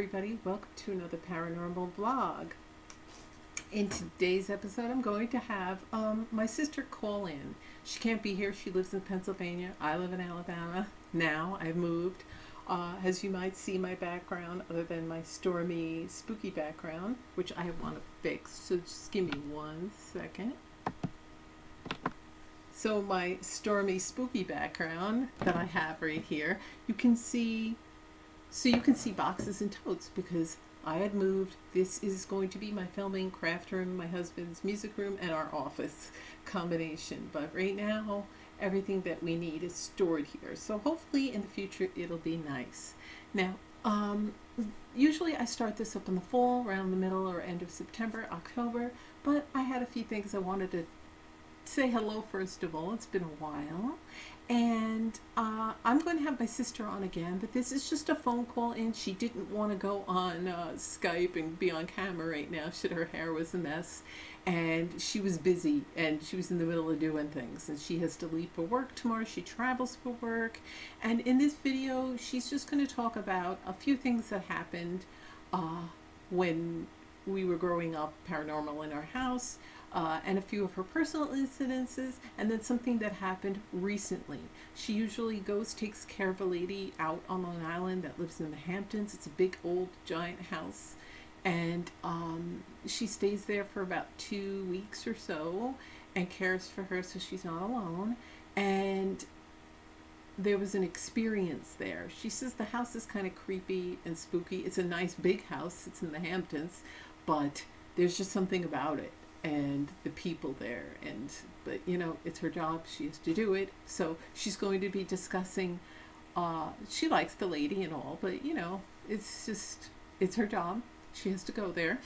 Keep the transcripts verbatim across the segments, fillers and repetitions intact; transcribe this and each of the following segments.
everybody, welcome to another paranormal vlog. In today's episode I'm going to have um, my sister call in. She can't be here, she lives in Pennsylvania, I live in Alabama, now I've moved. Uh, as you might see my background, other than my stormy, spooky background, which I want to fix, so just give me one second. So my stormy, spooky background that I have right here, you can see So you can see boxes and totes because I had moved. This is going to be my filming craft room, my husband's music room, and our office combination. But right now, everything that we need is stored here. So hopefully in the future, it'll be nice. Now, um, usually I start this up in the fall, around the middle or end of September, October. But I had a few things I wanted to say hello first of all. It's been a while. And uh, I'm going to have my sister on again, but this is just a phone call in. She didn't want to go on uh, Skype and be on camera right now. Shit, her hair was a mess, and she was busy, and she was in the middle of doing things, and she has to leave for work tomorrow. She travels for work, and in this video, she's just going to talk about a few things that happened uh, when we were growing up paranormal in our house. Uh, and a few of her personal incidences, and then something that happened recently. She usually goes, takes care of a lady out on Long Island that lives in the Hamptons. It's a big, old, giant house, and um, she stays there for about two weeks or so and cares for her so she's not alone. And there was an experience there. She says the house is kind of creepy and spooky. It's a nice, big house. It's in the Hamptons, but there's just something about it. And the people there, and but you know, it's her job, she has to do it. So she's going to be discussing uh she likes the lady and all, but you know, it's just it's her job, she has to go there.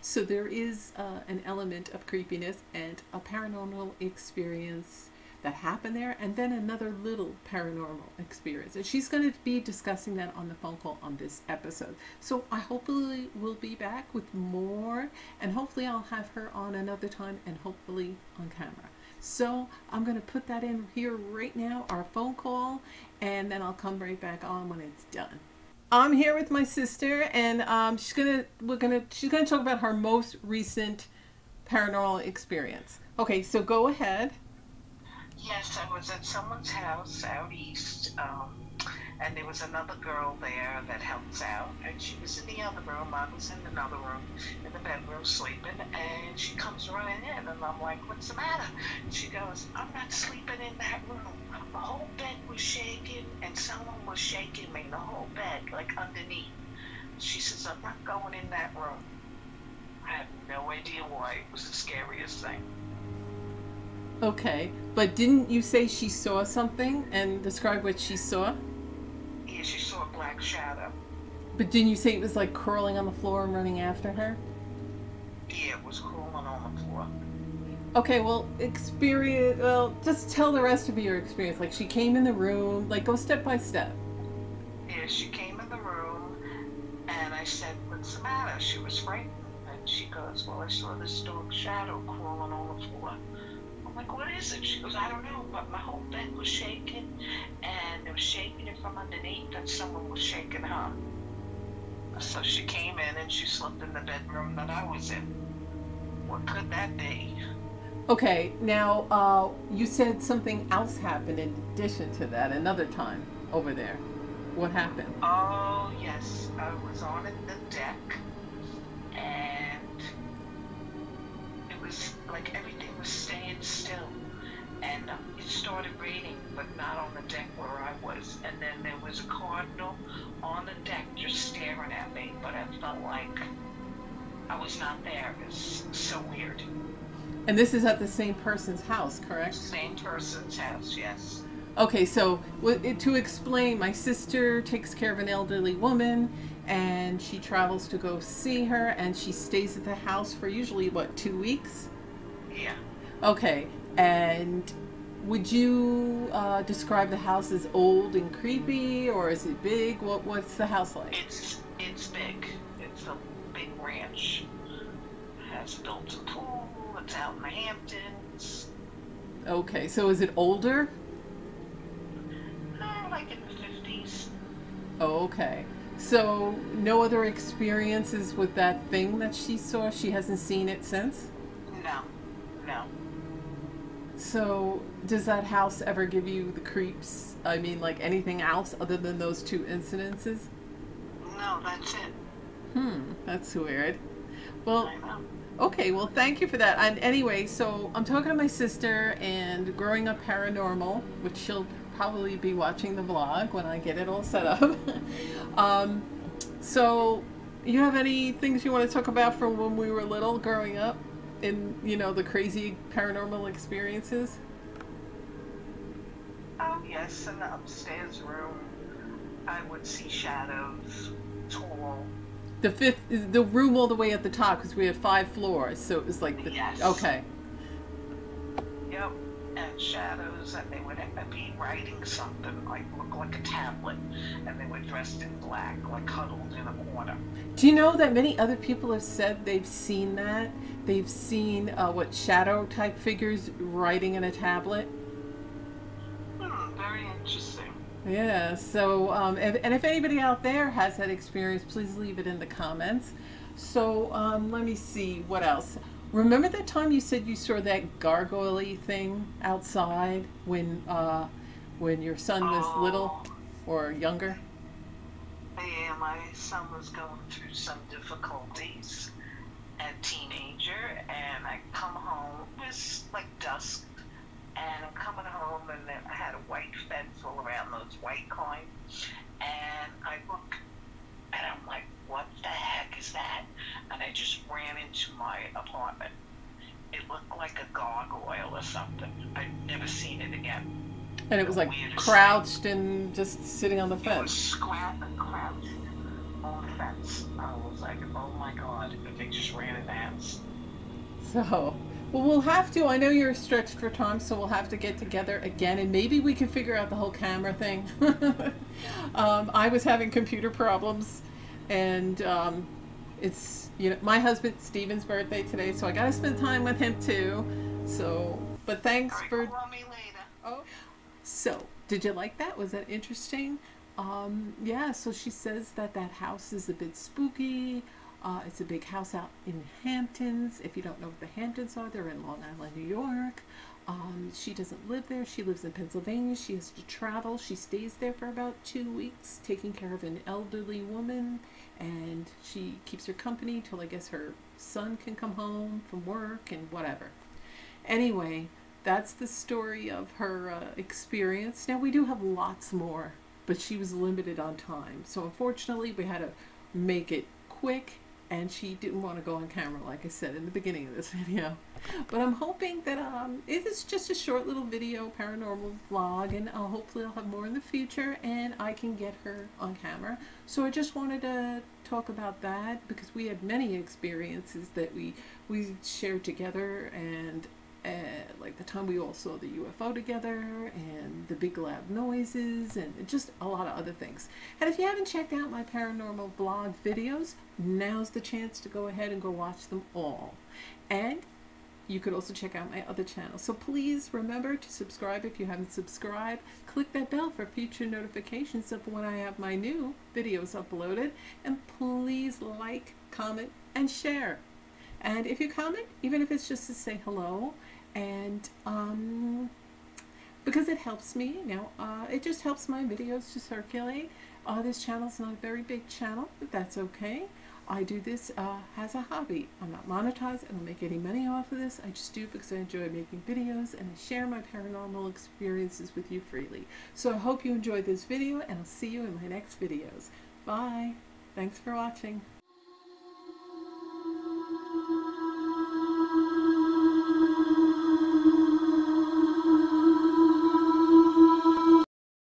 So there is uh, an element of creepiness and a paranormal experience that happened there, and then another little paranormal experience, and she's going to be discussing that on the phone call on this episode. So I hopefully will be back with more, and hopefully I'll have her on another time, and hopefully on camera. So I'm going to put that in here right now, our phone call, and then I'll come right back on when it's done. I'm here with my sister, and um, she's gonna we're gonna she's gonna talk about her most recent paranormal experience. Okay, so go ahead. Yes, I was at someone's house out east, um, and there was another girl there that helps out, and she was in the other room, I was in another room, in the bedroom sleeping, and she comes running in, and I'm like, what's the matter? And she goes, I'm not sleeping in that room. The whole bed was shaking, and someone was shaking me, the whole bed, like underneath. She says, I'm not going in that room. I have no idea why. It was the scariest thing. Okay, but didn't you say she saw something, and describe what she saw? Yeah, she saw a black shadow. But didn't you say it was like curling on the floor and running after her? Yeah, it was curling on the floor. Okay, well, experience, well, just tell the rest of your experience. Like, she came in the room, like, go step by step. Yeah, she came in the room, and I said, what's the matter? She was frightened, and she goes, well, I saw this dark shadow crawling on the floor. I'm like, what is it? She goes, I don't know, but my whole bed was shaking, and they were shaking it from underneath, and someone was shaking her. So she came in, and she slept in the bedroom that I was in. What could that be? Okay, now, uh, you said something else happened in addition to that another time over there. What happened? Oh, yes. I was on the deck, and it was like everything was staying still, and it started raining, but not on the deck where I was. And then there was a cardinal on the deck just staring at me, but I felt like I was not there. It was so weird. And this is at the same person's house, correct? Same person's house, yes. Okay, so to explain, my sister takes care of an elderly woman, and she travels to go see her, and she stays at the house for usually, what, two weeks? Yeah. Okay, and would you uh, describe the house as old and creepy, or is it big? What What's the house like? It's, it's big. It's a big ranch. It has built a pool. It's out in the Hamptons. Okay, so is it older? No, like in the fifties. Oh, okay. So no other experiences with that thing that she saw? She hasn't seen it since? No, no. So does that house ever give you the creeps? I mean, like anything else other than those two incidences? No, that's it. Hmm, that's weird. Well, I know. Okay, well, thank you for that. And anyway, so I'm talking to my sister and Growing Up Paranormal, which she'll probably be watching the vlog when I get it all set up. um, so you have any things you want to talk about from when we were little growing up in, you know, the crazy paranormal experiences? Oh, yes, in the upstairs room, I would see shadows, tall. The fifth, the room all the way at the top, because we had five floors, so it was like the, yes. Okay. Yep, and shadows, and they would be writing something, like, look like a tablet, and they were dressed in black, like huddled in a corner. Do you know that many other people have said they've seen that? They've seen, uh, what, shadow-type figures writing in a tablet? Hmm, very interesting. Yeah, so, um, if, and if anybody out there has that experience, please leave it in the comments. So, um, let me see, what else? Remember that time you said you saw that gargoyle-y thing outside when, uh, when your son was oh, little or younger? Yeah, my son was going through some difficulties as a teenager, and I come home, it was like dusk. And I'm coming home, and then I had a white fence all around those white coins. And I look, and I'm like, what the heck is that? And I just ran into my apartment. It looked like a gargoyle or something. I've never seen it again. And it was like crouched and just sitting on the fence. It was scrapped and crouched on the fence. I was like, oh my God, and they just ran in the house. So... Well, we'll have to. I know you're stretched for time, so we'll have to get together again, and maybe we can figure out the whole camera thing. um, I was having computer problems, and um, it's, you know, my husband Steven's birthday today, so I got to spend time with him too. So, but thanks for. Call me later. Oh, so did you like that? Was that interesting? Um, yeah. So she says that that house is a bit spooky. Uh, it's a big house out in Hamptons. If you don't know what the Hamptons are, they're in Long Island, New York. Um, she doesn't live there. She lives in Pennsylvania. She has to travel. She stays there for about two weeks, taking care of an elderly woman. And she keeps her company till, I guess, her son can come home from work and whatever. Anyway, that's the story of her uh, experience. Now, we do have lots more, but she was limited on time. So, unfortunately, we had to make it quick. And she didn't want to go on camera, like I said in the beginning of this video. But I'm hoping that um, it is just a short little video, paranormal vlog, and I'll hopefully I'll have more in the future, and I can get her on camera. So I just wanted to talk about that, because we had many experiences that we, we shared together, and uh, like the time we all saw the U F O together, and the big loud noises, and just a lot of other things. And if you haven't checked out my paranormal vlog videos, now's the chance to go ahead and go watch them all. And you could also check out my other channel. So please remember to subscribe if you haven't subscribed. Click that bell for future notifications of when I have my new videos uploaded. And please like, comment, and share. And if you comment, even if it's just to say hello, and um, because it helps me, you know, uh, it just helps my videos to circulate. Uh, this channel's not a very big channel, but that's okay. I do this uh, as a hobby. I'm not monetized. I don't make any money off of this. I just do because I enjoy making videos, and I share my paranormal experiences with you freely. So I hope you enjoyed this video, and I'll see you in my next videos. Bye. Thanks for watching.